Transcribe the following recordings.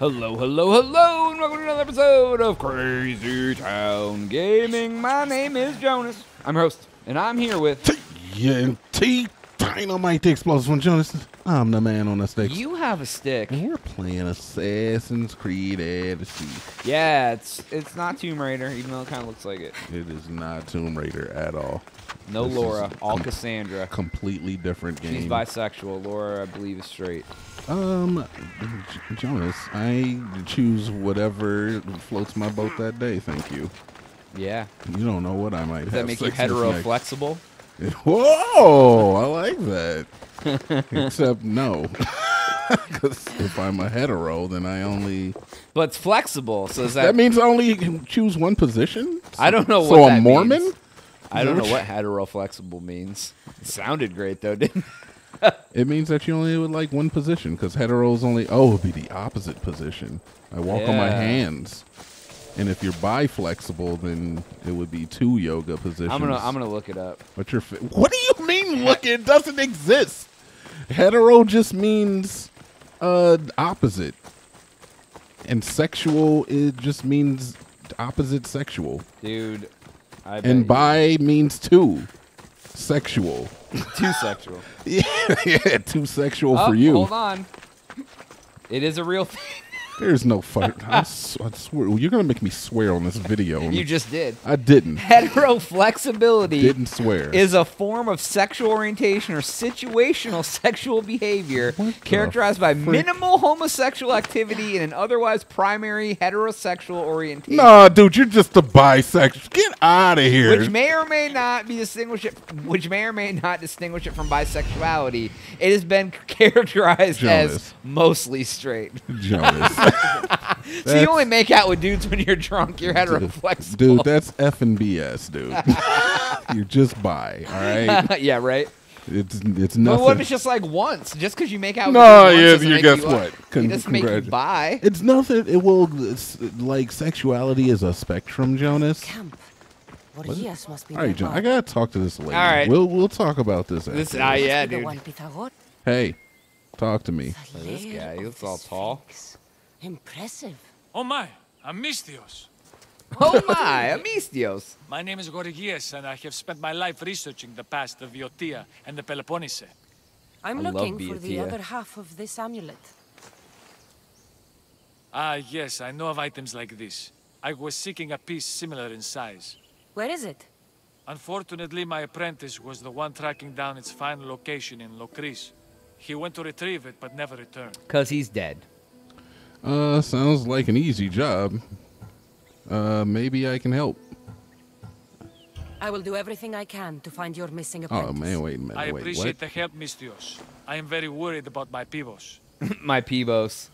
Hello, hello, hello, and welcome to another episode of Crazy Town Gaming. My name is Jonas. I'm your host, and I'm here with TNT Dynamite Explosives from Jonas. I'm the man on the stick. You have a stick. We're playing Assassin's Creed Odyssey. Yeah, it's not Tomb Raider, even though it kind of looks like it. It is not Tomb Raider at all. No this Laura, all Cassandra. Completely different game. She's bisexual. Laura, I believe, is straight. Jonas, I choose whatever floats my boat that day, thank you. Yeah. You don't know what I might have. Does that make you hetero-flexible? Whoa, I like that. Except no. Because if I'm a hetero, then I only... But it's flexible, so is that... That means I only can choose one position? So, I don't know what that means. So I'm Mormon? Means. I don't know what hetero-flexible means. It sounded great, though, didn't it? It means that you only would like one position, because hetero's only... Oh, it would be the opposite position. I walk on my hands. And if you're bi-flexible, then it would be two yoga positions. I'm gonna look it up. But you're... What do you mean, look? It doesn't exist. Hetero just means opposite. And sexual, it just means opposite sexual. Dude, I bet. And bi means two. Sexual. Too sexual. yeah, too sexual for you. Hold on. It is a real thing. There's no fight. I swear. You're going to make me swear on this video. You just did. I didn't. Heteroflexibility didn't swear. Is a form of sexual orientation or situational sexual behavior characterized by minimal homosexual activity and an otherwise primary heterosexual orientation. Nah, dude, you're just a bisexual. Get out of here. Which may or may not distinguish it from bisexuality. It has been characterized as mostly straight. Jonas. So you only make out with dudes when you're drunk. You're heteroflexible. Dude, that's effing BS, dude. You're just bi, all right? Yeah, right? It's nothing. But what if it's just like once? Just because you make out with dudes once doesn't guess what? It doesn't make you bi. It's nothing. It will, like, sexuality is a spectrum, Jonas. All right, John, I got to talk to this lady. All right. We'll talk about this after. Yeah, dude. Hey. Talk to me. Oh, this guy, he looks all tall. Impressive. Oh my, Amistios. Oh my, Amistios. My name is Gorgias, and I have spent my life researching the past of Boeotia and the Peloponnese. I'm looking for the other half of this amulet. Ah, yes, I know of items like this. I was seeking a piece similar in size. Where is it? Unfortunately, my apprentice was the one tracking down its final location in Locris. He went to retrieve it, but never returned. Because he's dead. Sounds like an easy job. Maybe I can help. I will do everything I can to find your missing apprentice. Oh, man, wait a minute. I appreciate the help, Mistios. I am very worried about my Pebos. My Pebos.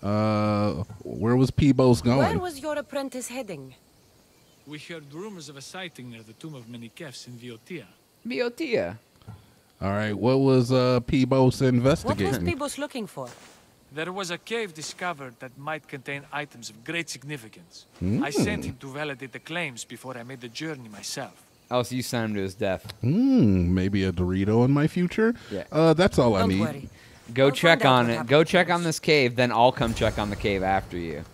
Where was Pebos going? Where was your apprentice heading? We heard rumors of a sighting near the tomb of Menikefs in Boeotia. Boeotia? All right, what was Pebos investigating? What was Pebos looking for? There was a cave discovered that might contain items of great significance. Mm. I sent him to validate the claims before I made the journey myself. Oh, so you sent him to his death. Maybe a Dorito in my future? Yeah. That's all I need. Don't worry. Go check on it. Go check on this cave, then I'll come check on the cave after you.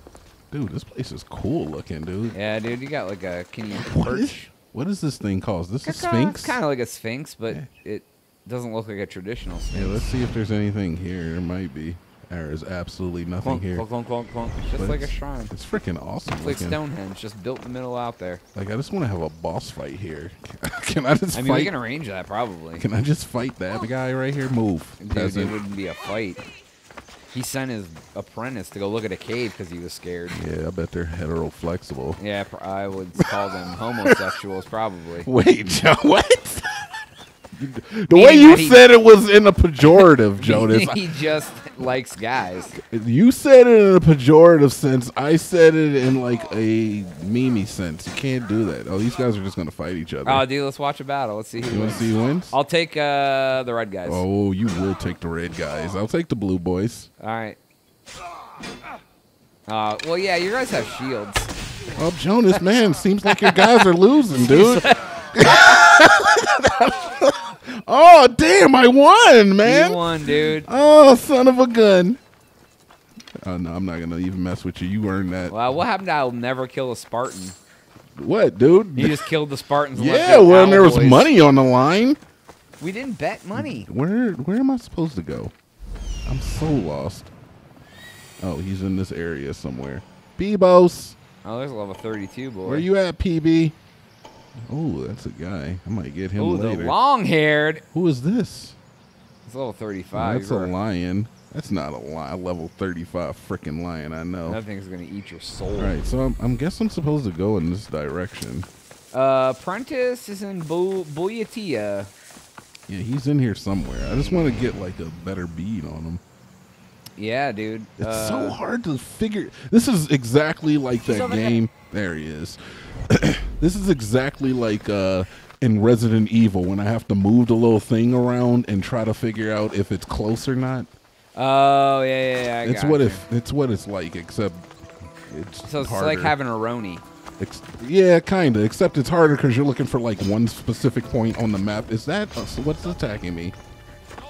Dude, this place is cool looking, dude. Yeah, dude, you got like a... Can you perch? What is this thing called? This is Sphinx? It's kind of like a Sphinx, but it... Doesn't look like a traditional space. Yeah, let's see if there's anything here. There might be. There is absolutely nothing here. Clunk, clunk, clunk. It's just like a shrine. It's freaking awesome. It's like Stonehenge, just built in the middle out there. Like, I just want to have a boss fight here. Can I just fight? I mean, we can arrange that, probably. Can I just fight that guy right here? Move. Dude, it wouldn't be a fight. He sent his apprentice to go look at a cave because he was scared. Yeah, I bet they're hetero-flexible. Yeah, I would call them homosexuals, probably. Wait, Joe, what? The way you said it was in a pejorative, Jonas. He just likes guys. You said it in a pejorative sense. I said it in like a meme-y sense. You can't do that. Oh, these guys are just going to fight each other. Oh, dude, let's watch a battle. Let's see who wins. You want to see who wins? I'll take the red guys. Oh, you will take the red guys. I'll take the blue boys. All right. Well, yeah, you guys have shields. Oh, Jonas, man, seems like your guys are losing, dude. Oh, damn, I won, man. You won, dude. Oh, son of a gun. Oh, no, I'm not going to even mess with you. You earned that. Well, what happened to I'll never kill a Spartan? What, dude? You just killed the Spartans. Yeah, well, there was money on the line. We didn't bet money. Where am I supposed to go? I'm so lost. Oh, he's in this area somewhere. Pebos. Oh, there's a level 32, boy. Where you at, PB? Oh, that's a guy. I might get him later. Oh, the long-haired. Who is this? It's level 35. Oh, that's a lion. That's not a lion. Level 35 freaking lion, I know. That thing's going to eat your soul. All right, so I'm guessing I'm supposed to go in this direction. Prentice is in Boeotia. Yeah, he's in here somewhere. I just want to get, like, a better bead on him. Yeah, dude. It's so hard to figure. This is exactly like that game. There he is. This is exactly like in Resident Evil when I have to move the little thing around and try to figure out if it's close or not. Oh, yeah. It's what it's like, except it's so it's harder. Like having a Roni. Yeah, kind of, except it's harder because you're looking for, like, one specific point on the map. Is that... Oh, so what's attacking me?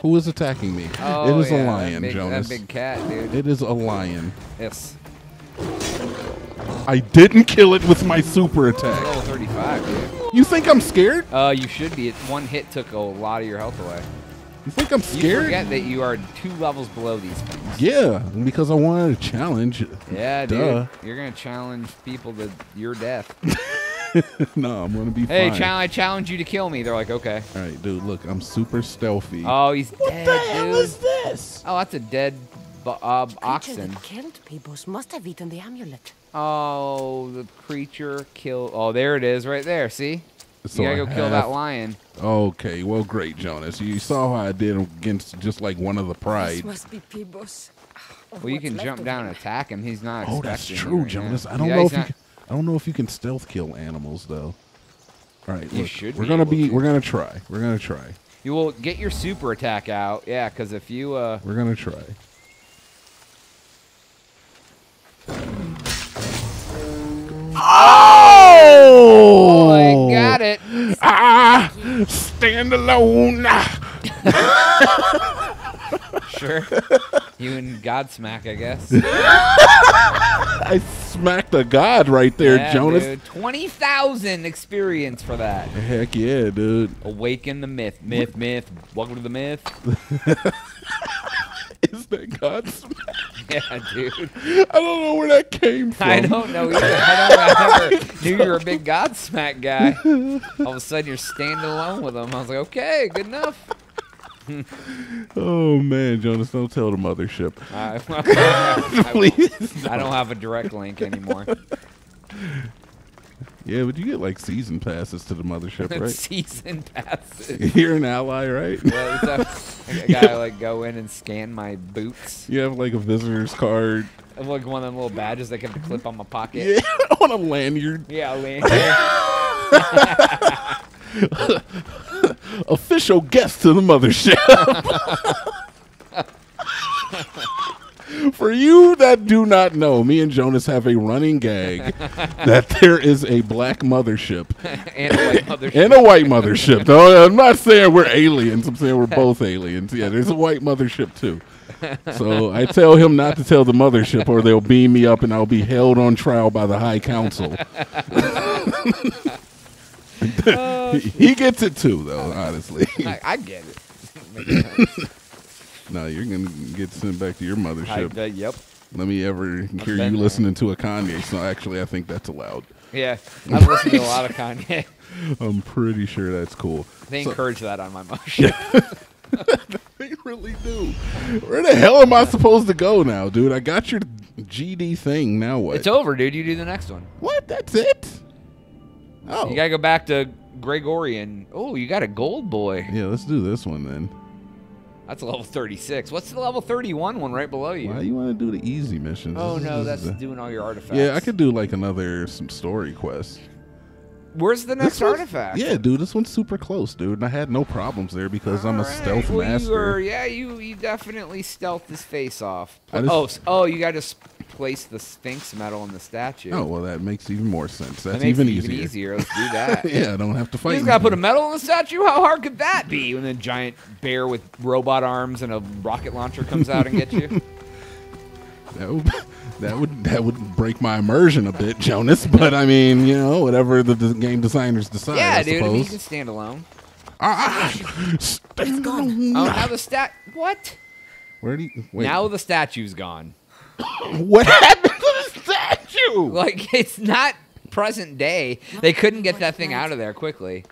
Who is attacking me? Oh, it is a lion, Jonas. That big cat, dude. It is a lion. Yes. I didn't kill it with my super attack. Level 35, dude. You think I'm scared? You should be. One hit took a lot of your health away. You think I'm scared? You forget that you are 2 levels below these things. Yeah, because I wanted to challenge. Yeah, dude. You're going to challenge people to your death. No, I'm going to be fine. Hey, I challenge you to kill me. They're like, okay. All right, dude, look, I'm super stealthy. Oh, he's dead, dude. What the hell is this? Oh, that's a dead oxen. The creature that killed Pebos must have eaten the amulet. Oh, the creature killed. Oh, there it is right there. See? So you gotta go kill that lion. Okay, well, great, Jonas. You saw how I did against just like one of the pride. This must be Pebos. Well, you can jump down and attack him. He's not. Oh, that's true, right, Jonas. I don't know if you can, I don't know if you can stealth kill animals though. All right, look, we're gonna try. We're gonna try. You will get your super attack out, yeah, because if you. We're gonna try. Oh! I got it. Ah, stand alone. Sure. You and Godsmack, I guess. I smacked a god right there, yeah, Jonas. 20,000 experience for that. Heck yeah, dude. Awaken the myth. Myth. Welcome to the myth. Is that Godsmack? Yeah, dude. I don't know where that came from. I don't know either. I never knew you were a big Godsmack guy. All of a sudden, you're standing alone with him. I was like, okay, good enough. Oh, man, Jonas, don't tell the mothership. Please. I don't have a direct link anymore. Yeah, but you get, like, season passes to the mothership, right? Season passes. You're an ally, right? Yeah, I gotta, like, go in and scan my boots. You have, like, a visitor's card. I have, like, one of them little badges that I can clip on my pocket. Yeah, on a lanyard. Yeah, a lanyard. Official guest to the mothership. For you that do not know, me and Jonas have a running gag that there is a black mothership. And a white mothership. And a white mothership. No, I'm not saying we're aliens. I'm saying we're both aliens. Yeah, there's a white mothership, too. So I tell him not to tell the mothership or they'll beam me up and I'll be held on trial by the High Council. He gets it, too, though, honestly. I get it. No, you're going to get sent back to your mothership. Yep. Let me ever hear you listening to a Kanye song. Actually, I think that's allowed. Yeah, I've listened to a lot of Kanye. I'm pretty sure that's cool. They encourage that on my mothership. They really do. Where the hell am I supposed to go now, dude? I got your GD thing. Now what? It's over, dude. You do the next one. What? That's it? Oh. You got to go back to Gregorian. Oh, you got a gold boy. Yeah, let's do this one then. That's a level 36. What's the level 31 one right below you? Why do you want to do the easy missions? Oh, no, that's doing all your artifacts. Yeah, I could do, like, some story quest. Where's the next artifact? Yeah, dude, this one's super close, dude, and I had no problems there because I'm a stealth master. You definitely stealthed his face off. Oh, you got to place the Sphinx medal in the statue. Oh, well, that makes even more sense. That's even easier. Let's do that. Yeah, I don't have to fight. You just got to put a medal in the statue? How hard could that be when a giant bear with robot arms and a rocket launcher comes out and gets you? that would break my immersion a bit, Jonas. But I mean, you know, whatever the game designers decide. Yeah, I dude, I mean, you can stand alone. It's gone. Oh, now the stat. What? Where do you? Wait. Now the statue's gone. What happened to the statue? Like, it's not present day. They couldn't get that thing out of there quickly.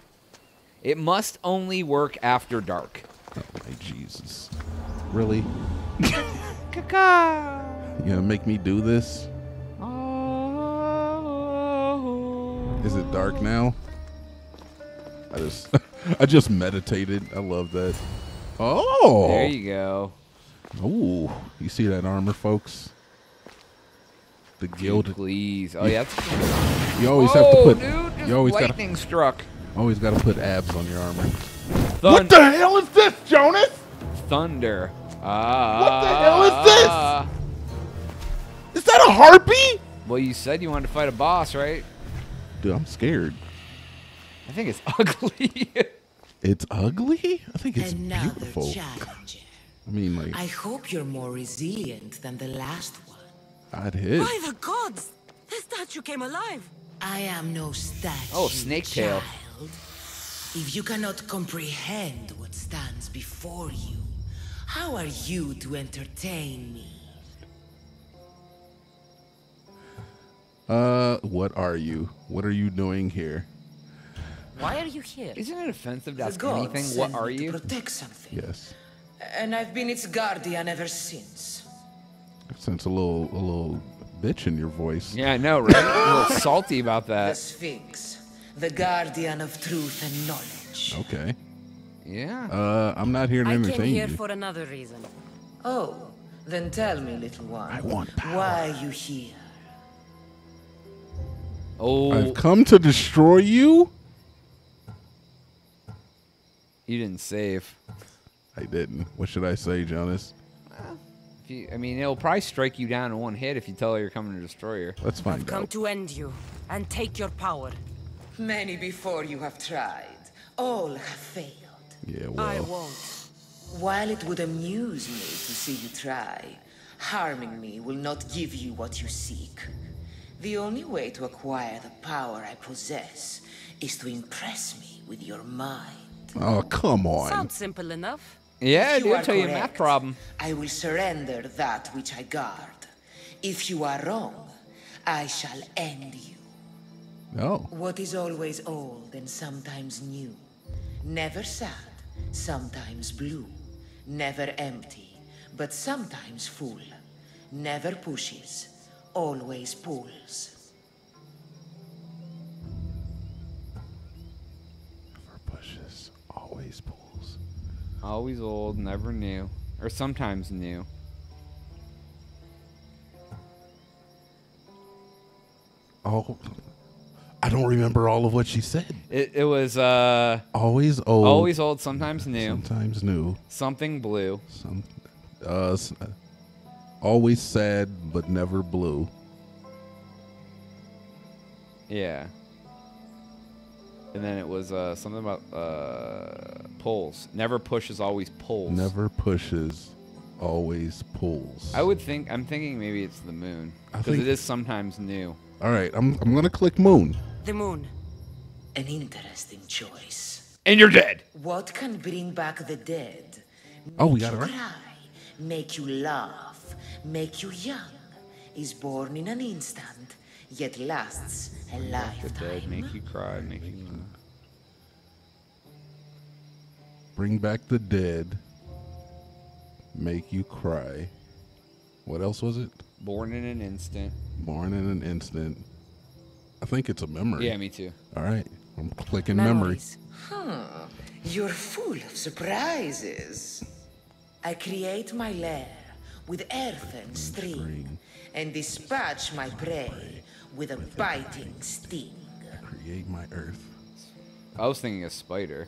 It must only work after dark. Oh my Jesus! Really? Caca. You gonna make me do this? Oh. Is it dark now? I just meditated. I love that. Oh. There you go. Ooh, you see that armor, folks? The guild. Please. Oh yeah. That's you always have to put. Dude, just you always lightning gotta, struck. Always got to put abs on your armor. What the hell is this, Jonas? Thunder. What the hell is this? Is that a harpy? Well, you said you wanted to fight a boss, right? Dude, I'm scared. I think it's ugly. It's ugly? I think it's beautiful. I mean, like. I hope you're more resilient than the last one. I'd hit. By the gods, the statue came alive. I am no statue. Oh, snake tail. Child. If you cannot comprehend what stands before you, how are you to entertain me? What are you? What are you doing here? Why are you here? Isn't it offensive to ask anything? What are you? Protect something. Yes. And I've been its guardian ever since. I sense a little bitch in your voice. Yeah, I know, right? A little salty about that. The Sphinx, the guardian of truth and knowledge. Okay. Yeah. I'm not here to entertain you. I came here for another reason. Oh, then tell me, little one. I want power. Why are you here? Oh. I've come to destroy you? You didn't save. I didn't. What should I say, Jonas? If you, I mean, it'll probably strike you down in one hit if you tell her you're coming to destroy her. Let's find out. I've come to end you and take your power. Many before you have tried. All have failed. Yeah, well. I won't. While it would amuse me to see you try, harming me will not give you what you seek. The only way to acquire the power I possess is to impress me with your mind. Oh, come on. Sounds simple enough. Yeah, I'll tell you a math problem. I will surrender that which I guard. If you are wrong, I shall end you. No. What is always old and sometimes new. Never sad, sometimes blue. Never empty, but sometimes full. Never pushes, always pulls. Always pulls. Always old, never new. Or sometimes new. Oh, I don't remember all of what she said. It was always old. Always old, sometimes new. Sometimes new. Something blue. Always sad, but never blue. Yeah. And then it was something about pulls. Never pushes, always pulls. Never pushes, always pulls. I would think. I'm thinking maybe it's the moon because it is sometimes new. All right, I'm gonna click moon. The moon. An interesting choice. And you're dead. What can bring back the dead? Oh, we got it right. Cry, make you laugh, make you young. Is born in an instant. Yet lasts a lifetime. Make you cry, make you cry. Bring back the dead. Make you cry. What else was it? Born in an instant. Born in an instant. I think it's a memory. Yeah, me too. All right, I'm clicking memories. Memory. Huh. You're full of surprises. I create my lair with earth and stream, and dispatch my prey with a biting sting. Create my earth. I was thinking a spider.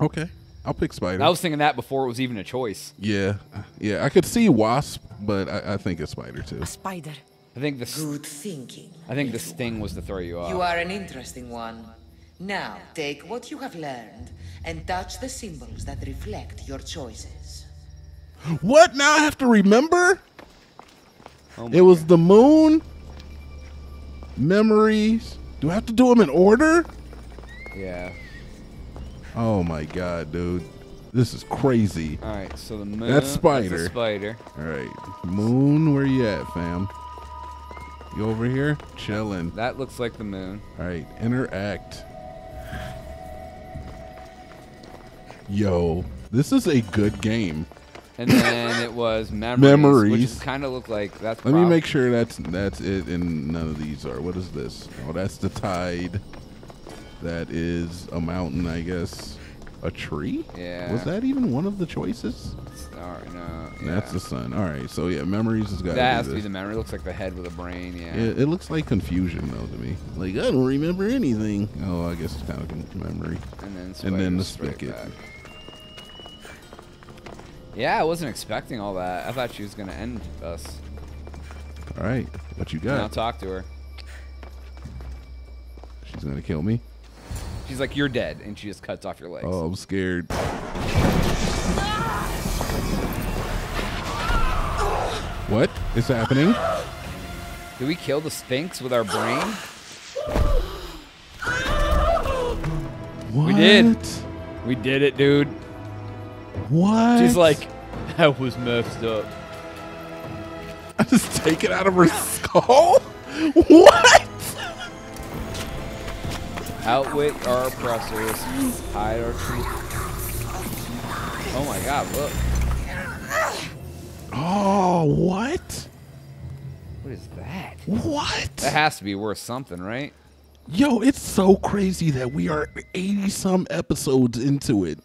Okay, I'll pick spider. I was thinking that before it was even a choice. Yeah, yeah, I could see wasp, but I think a spider too. A spider. I think the good thinking. I think the sting was to throw you off. You are an interesting one. Now take what you have learned and touch the symbols that reflect your choices. What? Now I have to remember? Oh my God. It was the moon. Memories. Do I have to do them in order? Yeah. Oh my God, dude. This is crazy. All right, so the moon. That's spider. That's spider. All right. Moon, where you at, fam? You over here? Chilling. That looks like the moon. All right, interact. Yo, this is a good game. And then it was memories, which kind of looked like that's. Let me make sure that's it, and none of these are. What is this? Oh, that's the tide. That is a mountain, I guess. A tree? Yeah. Was that even one of the choices? Sorry, no. Yeah. That's the sun. All right, so yeah, memories has got. That has to be the memory. It looks like the head with a brain. Yeah. It looks like confusion though to me. Like I don't remember anything. Oh, I guess it's kind of memory. And then the spigot. Back. Yeah, I wasn't expecting all that. I thought she was going to end us. All right. What you got? Now talk to her. She's going to kill me? She's like, you're dead, and she just cuts off your legs. Oh, I'm scared. What is happening? Did we kill the Sphinx with our brain? What? We did. We did it, dude. What? She's like, that was messed up. I just take it out of her skull? What? Outwit our oppressors. Hide our truth. Oh my God, look. Oh, what? What is that? What? That has to be worth something, right? Yo, it's so crazy that we are 80-some episodes into it.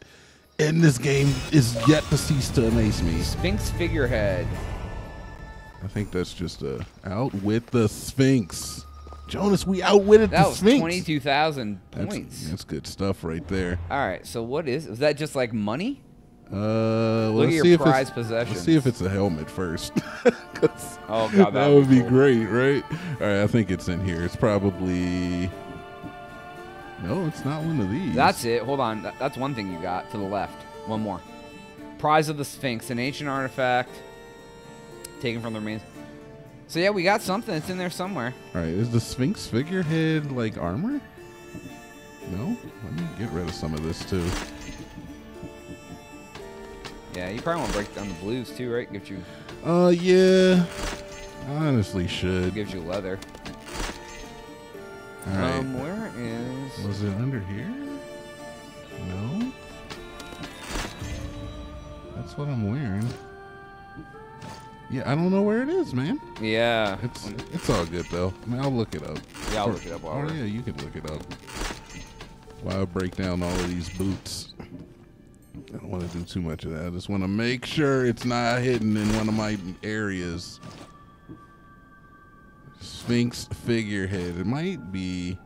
And this game is yet to cease to amaze me. Sphinx figurehead. I think that's just a outwit the Sphinx. Jonas, we outwitted that the Sphinx. That was 22,000 points. That's good stuff right there. All right, so what is that just like money? Well, look at your prized possessions. Let's see if it's a helmet first. Oh God, that would be cool. Great, right? All right, I think it's in here. It's probably. No, it's not one of these. That's it. Hold on. That's one thing you got to the left. One more. Prize of the Sphinx, an ancient artifact taken from the remains. So, yeah, we got something. It's in there somewhere. All right. Is the Sphinx figurehead, like, armor? No? Let me get rid of some of this, too. Yeah, you probably want to break down the blues, too, right? Get you... yeah. I honestly should. It gives you leather. All right. Where is... Was it under here? No? That's what I'm wearing. Yeah, I don't know where it is, man. Yeah. It's all good, though. I mean, I'll look it up. Yeah, I'll look it up. Oh, yeah, you can look it up. While I break down all of these boots. I don't want to do too much of that. I just want to make sure it's not hidden in one of my areas. Sphinx figurehead. It might be.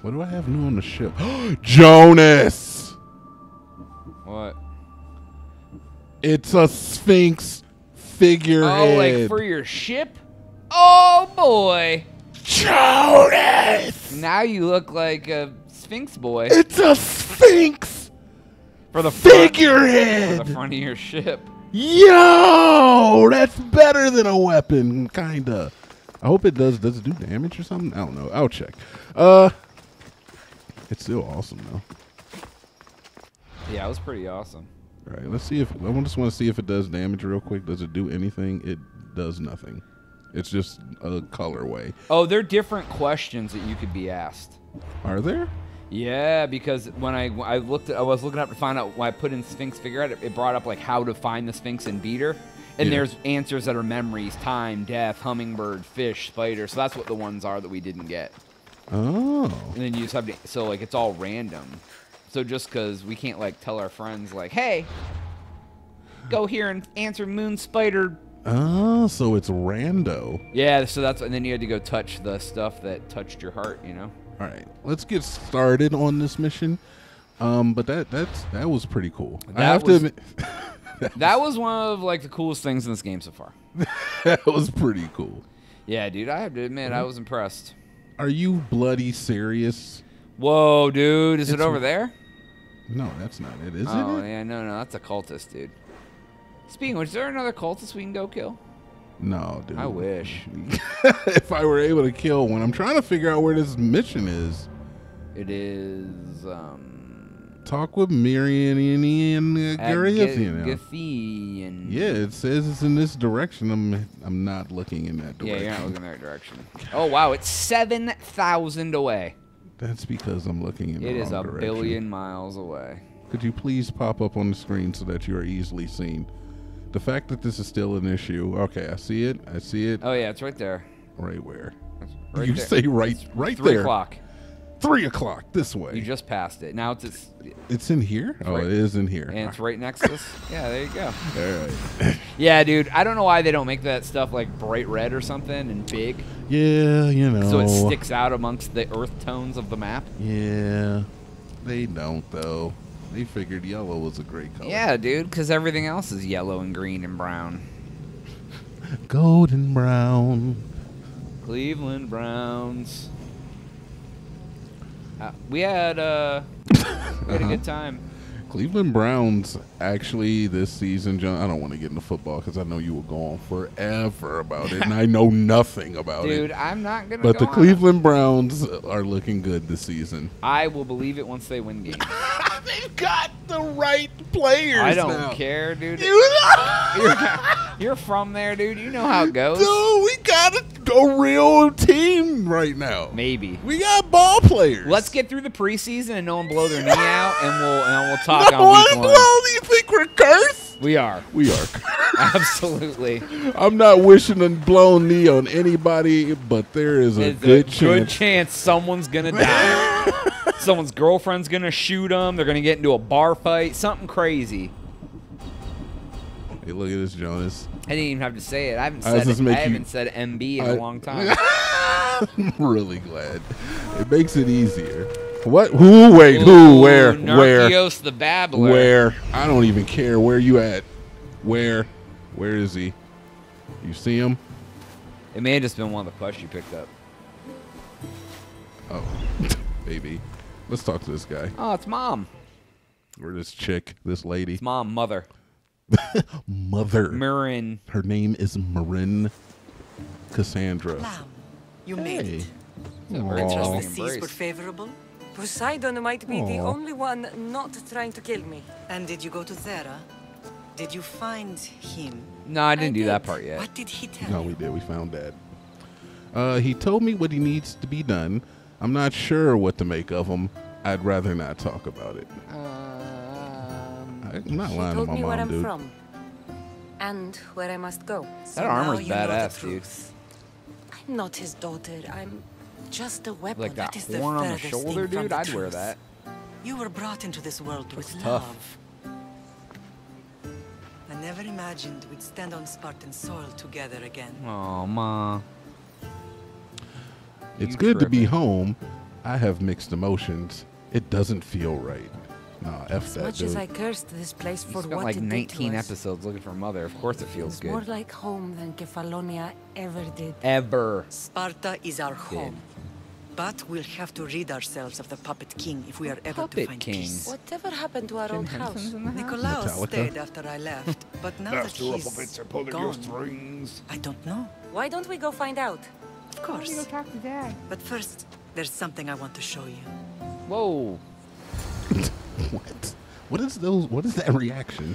What do I have new on the ship? Jonas! What? It's a Sphinx figurehead. Oh, like for your ship? Oh, boy. Jonas! Now you look like a Sphinx boy. It's a Sphinx for the figurehead. For the front of your ship. Yo! That's better than a weapon, kinda. I hope it does. Does it do damage or something? I don't know. I'll check. It's still awesome though. Yeah, it was pretty awesome. All right, let's see if I just want to see if it does damage real quick. Does it do anything? It does nothing. It's just a colorway. Oh, there are different questions that you could be asked. Are there? Yeah, because when I looked, I was looking up to find out when I put in Sphinx figurehead. It brought up like how to find the Sphinx and beat her. And there's answers that are memories, time, death, hummingbird, fish, spider. So that's what the ones are that we didn't get. Oh. And then you just have to, so like it's all random. So just because we can't like tell our friends like, hey, go here and answer moon spider. Oh, so it's rando. Yeah, so that's, and then you had to go touch the stuff that touched your heart, you know? All right, let's get started on this mission. But that was pretty cool. I have to admit. That was one of like the coolest things in this game so far. That was pretty cool. Yeah, dude, I have to admit, I was impressed. Are you bloody serious? Whoa, dude, is it over there? No, that's not it, is it? Oh, yeah, no, that's a cultist, dude. Speaking of which, is there another cultist we can go kill? No, dude. I wish. If I were able to kill one. I'm trying to figure out where this mission is. It is... Talk with Mirian and Garithian. Yeah, it says it's in this direction. I'm not looking in that direction. Yeah, you're not looking in that direction. Oh, wow. It's 7,000 away. That's because I'm looking in the wrong direction. It is a billion miles away. Could you please pop up on the screen so that you are easily seen? The fact that this is still an issue. Okay, I see it. I see it. Oh, yeah, it's right there. Right where? Right there. 3 o'clock. 3 o'clock this way. You just passed it. Now it's in here? It's it is in here. And it's right next to us. Yeah, there you go. All right. Yeah, dude, I don't know why they don't make that stuff like bright red or something and big. Yeah, you know. So it sticks out amongst the earth tones of the map. Yeah. They don't, though. They figured yellow was a great color. Yeah, dude, because everything else is yellow and green and brown. Golden brown. Cleveland Browns. We had a good time. Cleveland Browns, actually, this season, John, I don't want to get into football because I know you will go on forever about it, and I know nothing about it. Dude, I'm not going to But the Cleveland Browns are looking good this season. I will believe it once they win games. They've got the right players I don't care, dude. You're from there, dude. You know how it goes. Dude, we got a real team right now. Maybe. We got ball players. Let's get through the preseason and no one blow their knee out, and we'll talk on week one. Do you think we're cursed? We are. We are cursed. Absolutely. I'm not wishing a blown knee on anybody, but there is a good chance someone's going to die. Someone's girlfriend's going to shoot them. They're going to get into a bar fight. Something crazy. Hey, look at this, Jonas. I didn't even have to say it. I haven't said MB in a long time. I'm really glad. It makes it easier. What? Who? Wait. Ooh, who? Where? Narcios the Babbler. Where? I don't even care. Where you at? Where? Where is he? You see him? It may have just been one of the quests you picked up. Oh, baby. Let's talk to this guy. Oh, it's mom. Or this chick, this lady. It's mom, mother. Mother. Marin. Her name is Marin Cassandra. Now, you made it. The seas were favorable. Poseidon might be the only one not trying to kill me. And did you go to Thera? Did you find him? No, I didn't do that part yet. What did he tell you? No, we did. We found that. He told me what he needs to be done. I'm not sure what to make of him. I'd rather not talk about it. I'm not lying to my mom, dude. He told me where I'm from and where I must go. That armor's badass, dude. I'm not his daughter. I'm just a weapon. Like that horn on the shoulder, dude? I'd wear that. You were brought into this world with love. I never imagined we'd stand on Spartan soil together again. Oh, ma. It's good to be home. I have mixed emotions. It doesn't feel right. No, F that, dude. As much as I cursed this place for what like 19 episodes looking for mother. Of course it feels good. More like home than Kefalonia ever did. Ever. Sparta is our home. But we'll have to rid ourselves of the Puppet King if we are ever to find peace. Whatever happened to our old house? Nikolaos stayed after I left. But now that he's gone, I don't know. Why don't we go find out? Of course. Go talk to Dad. But first, there's something I want to show you. Whoa. What? What is those? What is that reaction?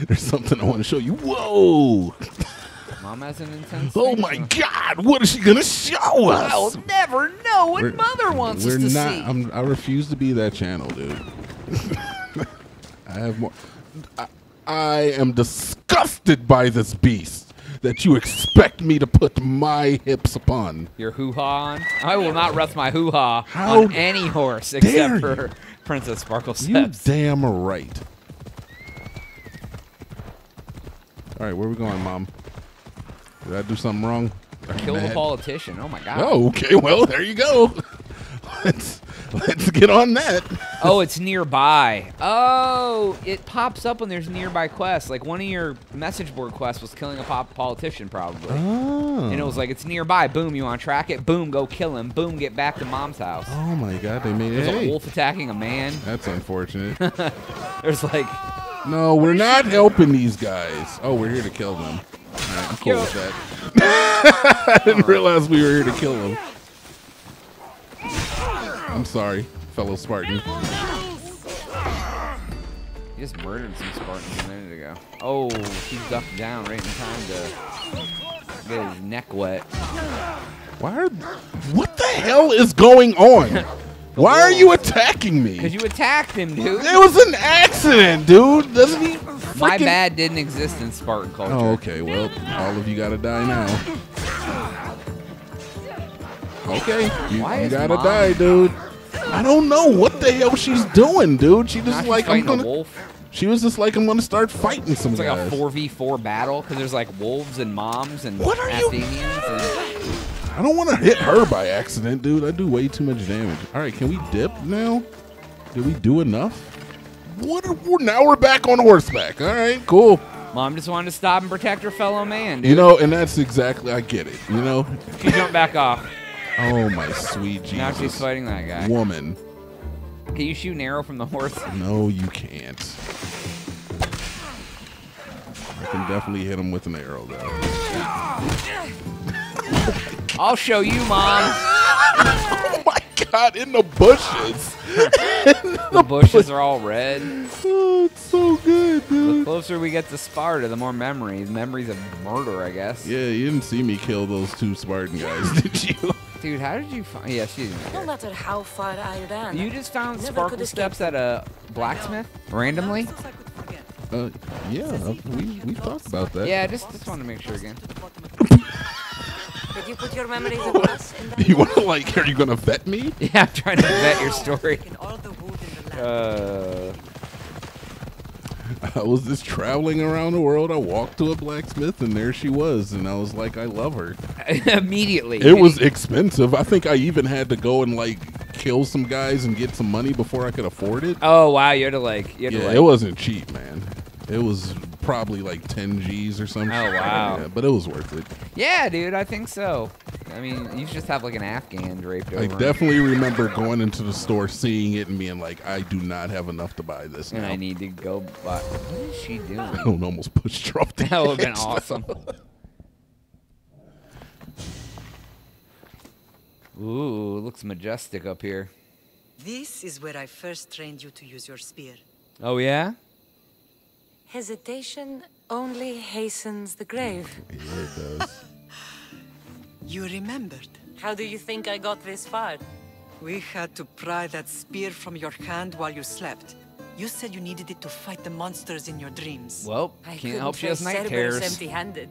There's something I want to show you. Whoa! Mom has an intense. Oh my God! What is she gonna show us? I'll never know what Mother wants us to see. I refuse to be that channel, dude. I have more. I am disgusted by this beast that you expect me to put my hips upon. Your hoo-ha on? I will not rest my hoo-ha on any horse except for Princess Sparkle Steps. You damn right. All right, where are we going, Mom? Did I do something wrong? Kill the politician. Oh, my God. Oh, okay. Well, there you go. Let's get on that. Oh, it's nearby. Oh, it pops up when there's nearby quests. Like one of your message board quests was killing a politician, probably. Oh. And it was like, it's nearby. Boom, you want to track it? Boom, go kill him. Boom, get back to Mom's house. Oh, my God. They made it. There's a wolf attacking a man. That's unfortunate. There's like No, we're not helping these guys. Oh, we're here to kill them. All right, I'm cool with that. I didn't realize we were here to kill them. I'm sorry, fellow Spartan. He just murdered some Spartans a minute ago. Oh, he ducked down right in time to get his neck wet. Why are... What the hell is going on? Why are you attacking me? Because you attacked him, dude. It was an accident, dude. Doesn't he freaking... My bad didn't exist in Spartan culture. Oh, okay. Well, all of you gotta die now. Okay. You gotta die, dude. I don't know what the hell she's doing, dude. She just like, I'm gonna... Wolf. She was just like, I'm gonna start fighting some guys. It's like a 4v4 battle because there's like wolves and moms and Athenians and... I don't want to hit her by accident, dude. I do way too much damage. All right, can we dip now? Did we do enough? What? Now we're back on horseback. All right, cool. Mom just wanted to stop and protect her fellow man, dude. You know, and that's exactly, I get it, you know? She jumped back off. Oh, my sweet Jesus. Now she's fighting that guy. Woman. Can you shoot an arrow from the horse? No, you can't. I can definitely hit him with an arrow, though. I'll show you, Mom. Oh my God! In the bushes. The bushes are all red. Oh, it's so good, dude. The closer we get to Sparta, the more memories. Memories of murder, I guess. Yeah, you didn't see me kill those two Spartan guys, did you? Dude, how did you find? Yeah, she didn't. No matter how far I ran. You just found sparkle steps at a blacksmith randomly. Yeah, we talked about that. Yeah, just want to make sure again. Did you put your memories in us? You want to, like, are you going to vet me? Yeah, I'm trying to vet your story. I was just traveling around the world. I walked to a blacksmith, and there she was. And I was like, I love her. Immediately. It was expensive. I think I even had to go and, like, kill some guys and get some money before I could afford it. Oh, wow. You had to, like... You had to, like... It wasn't cheap, man. It was... Probably like 10 G's or something. Oh, wow. Yeah, but it was worth it. Yeah, dude, I think so. I mean, you just have like an Afghan draped over. I definitely remember going into the store, seeing it, and being like, I do not have enough to buy this now. And I need to go buy. What is she doing? I almost pushed her off the edge. That would have been awesome. Ooh, looks majestic up here. This is where I first trained you to use your spear. Oh, yeah? Hesitation only hastens the grave. Yeah, it does. You remembered. How do you think I got this far? We had to pry that spear from your hand while you slept. You said you needed it to fight the monsters in your dreams. Well, I can't help she has night terrors. Empty-handed.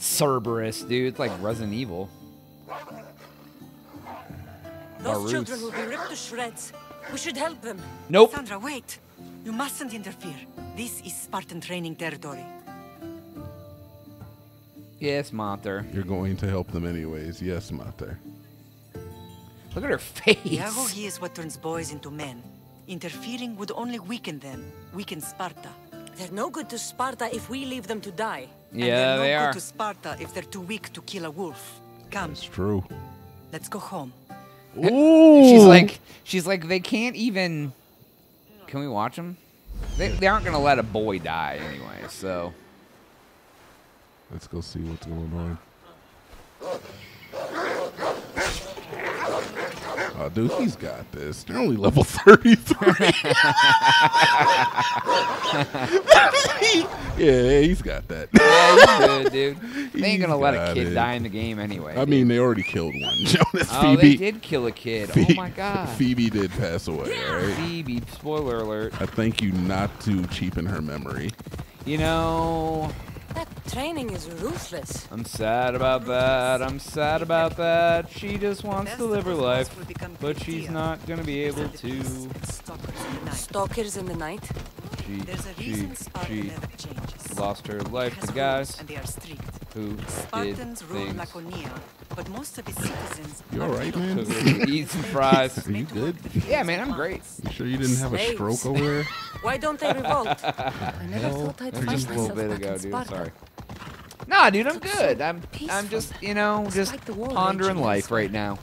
Cerberus, dude. It's like Resident Evil. Those children will be ripped to shreds. We should help them. Nope. Sandra, wait. You mustn't interfere. This is Spartan training territory. Yes, Mater. You're going to help them anyways. Yes, Mater. Look at her face. The Agoge is what turns boys into men. Interfering would only weaken them. Weaken Sparta. They're no good to Sparta if we leave them to die. Yeah, they are. They're no good to Sparta if they're too weak to kill a wolf. Come. That's true. Let's go home. Ooh. She's like, they can't even... Can we watch them? They aren't going to let a boy die anyway, so. Let's go see what's going on. Oh, dude, he's got this. They're only level 33. Yeah, he's got that. Yeah, he's good, dude. They ain't going to let a kid die in the game anyway. I mean, they already killed one. Jonas, oh, Phoebe. They did kill a kid. Oh, my God. Phoebe did pass away, right? Phoebe, spoiler alert. I thank you not to cheapen her memory. You know... That training is ruthless. I'm sad about that. I'm sad about that. She just wants to live her life, but she's not going to be able to. Stalkers in the night. She lost her life to guys who did things. But most of his citizens. You alright, man? Eat some fries. Are you good? Yeah, man, I'm great. You sure you didn't have a stroke over there? Why don't they revolt? I never thought I'd find myself a little bit ago, dude. Sorry. Nah, dude, I'm good. I'm just, you know, just pondering life right now.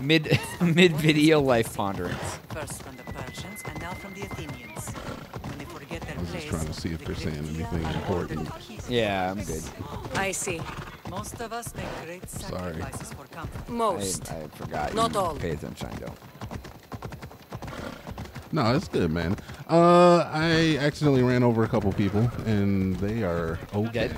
Mid video life ponderance. First from the Persians and now from the Athenians. just trying to see if they're saying anything important. Yeah, I'm good. I see. Most of us make great sacrifices for comfort. Most. I forgot. Not all. Pay attention, though. No, it's good, man. I accidentally ran over a couple people, and they are okay.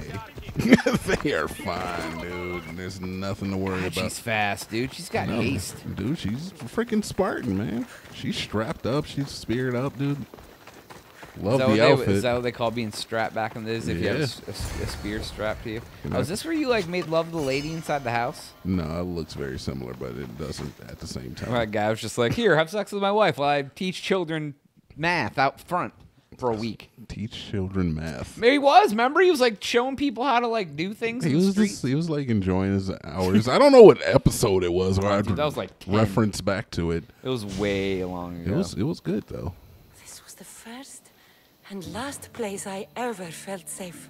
They are fine, dude. There's nothing to worry about. She's fast, dude. She's got haste. Dude, she's freaking Spartan, man. She's strapped up. She's speared up, dude. Love the outfit. Is that what they call being strapped back in this? If you have a spear strapped to you? Oh, is this where you, like, made love to the lady inside the house? No, it looks very similar, but it doesn't at the same time. That guy was just like, here, have sex with my wife while I teach children math out front for a week. Teach children math. Maybe he was. Remember, he was like showing people how to like do things. He was just, he was like enjoying his hours. I don't know what episode it was. Or that was like 10. Reference back to it. It was way long ago. It was good though. This was the first and last place I ever felt safe.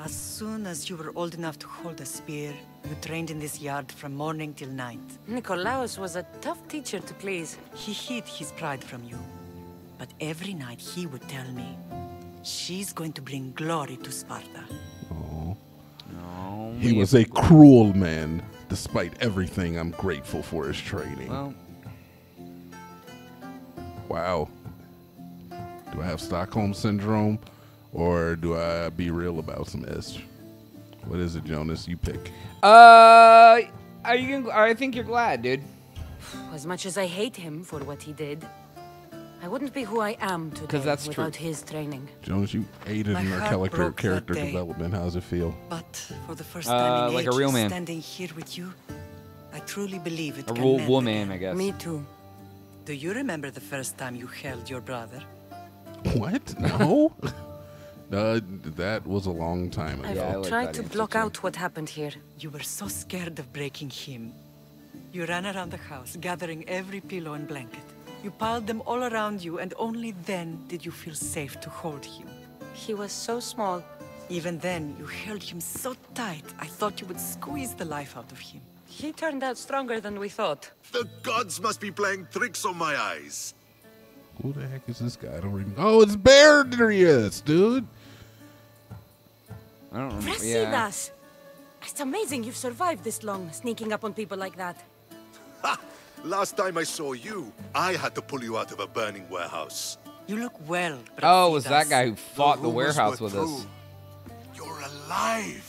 As soon as you were old enough to hold a spear, you trained in this yard from morning till night. Nikolaos was a tough teacher to please. He hid his pride from you. But every night he would tell me, she's going to bring glory to Sparta. Oh. No, he was a cruel man. Despite everything, I'm grateful for his training. Well. Wow. Do I have Stockholm Syndrome? Or do I be real about some S? What is it, Jonas? You pick. I think you're glad, dude. As much as I hate him for what he did, I wouldn't be who I am today without his training. Jonas, you aided in our character development. How does it feel? But for the first time in like ages, a real man standing here with you, I truly believe it. A real woman, I guess. Me too. Do you remember the first time you held your brother? What? No. That was a long time ago. I tried to block out what happened here. You were so scared of breaking him. You ran around the house, gathering every pillow and blanket. You piled them all around you, and only then did you feel safe to hold him. He was so small. Even then, you held him so tight, I thought you would squeeze the life out of him. He turned out stronger than we thought. The gods must be playing tricks on my eyes. Who the heck is this guy? I don't remember. Oh, it's Berdius, dude. I don't remember. Brasidas. It's amazing you've survived this long, sneaking up on people like that. Ha! Last time I saw you, I had to pull you out of a burning warehouse. You look well. Brasidas. Oh, it was that guy who fought the warehouse with us. You're alive.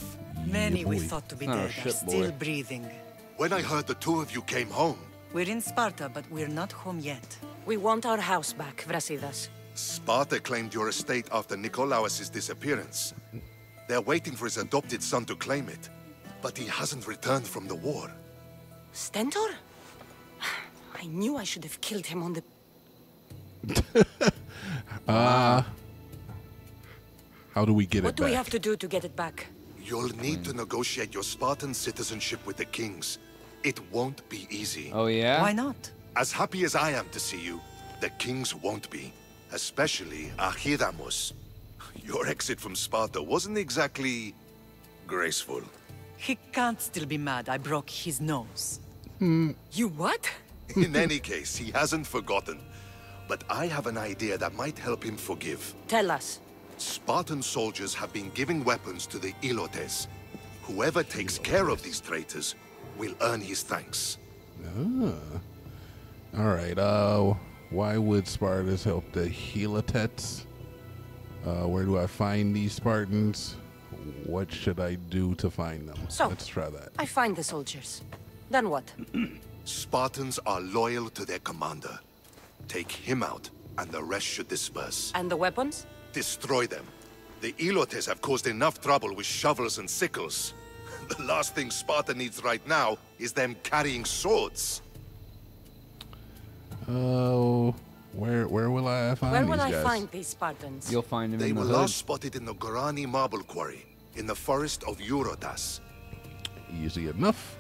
Many we thought to be dead are still breathing. When I heard the two of you came home. We're in Sparta, but we're not home yet. We want our house back, Brasidas. Sparta claimed your estate after Nikolaos' disappearance. They're waiting for his adopted son to claim it. But he hasn't returned from the war. Stentor? I knew I should have killed him on the... How do we get it back? What do we have to do to get it back? You'll need to negotiate your Spartan citizenship with the kings. It won't be easy. Oh, yeah? Why not? As happy as I am to see you, the kings won't be. Especially Archidamus. Your exit from Sparta wasn't exactly... graceful. He can't still be mad I broke his nose. Mm. You what? In any case, he hasn't forgotten. But I have an idea that might help him forgive. Tell us. Spartan soldiers have been giving weapons to the Helots. Whoever takes care of these traitors will earn his thanks. All right, why would Spartans help the Helots? Where do I find these Spartans? What should I do to find them? So, let's try that. I find the soldiers. Then what? Spartans are loyal to their commander. Take him out, and the rest should disperse. And the weapons? Destroy them. The Helots have caused enough trouble with shovels and sickles. The last thing Sparta needs right now is them carrying swords. Oh, where will I find these guys? Where will I find these Spartans? You'll find them in the hood. They were last spotted in the Gorani Marble Quarry, in the forest of Eurotas. Easy enough.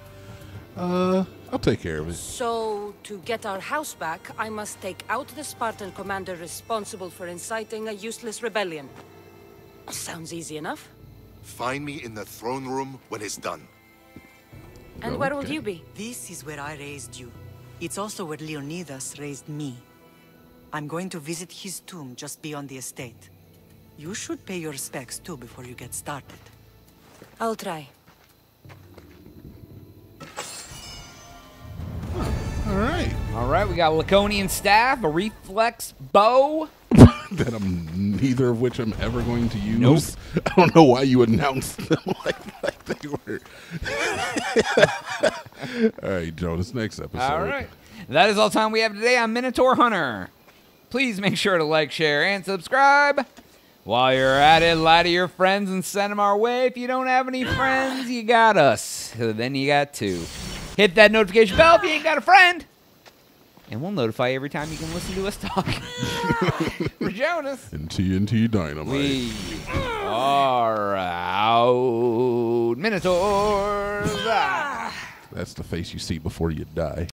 I'll take care of it. So, to get our house back, I must take out the Spartan commander responsible for inciting a useless rebellion. Sounds easy enough. Find me in the throne room when it's done. And where will you be? This is where I raised you. It's also where Leonidas raised me. I'm going to visit his tomb just beyond the estate. You should pay your respects too before you get started. I'll try. Alright. Alright, we got a Laconian staff, a reflex bow. That I'm neither of which I'm ever going to use. Nope. I don't know why you announced them like they were. Alright, Jonas, next episode. Alright. That is all time we have today on Minotaur Hunter. Please make sure to like, share, and subscribe. While you're at it, lie to your friends and send them our way. If you don't have any friends, you got us. Then you got two. Hit that notification bell if you ain't got a friend. And we'll notify every time you can listen to us talk. For Jonas. And TNT Dynamite. We are out, Minotaurs. That's the face you see before you die.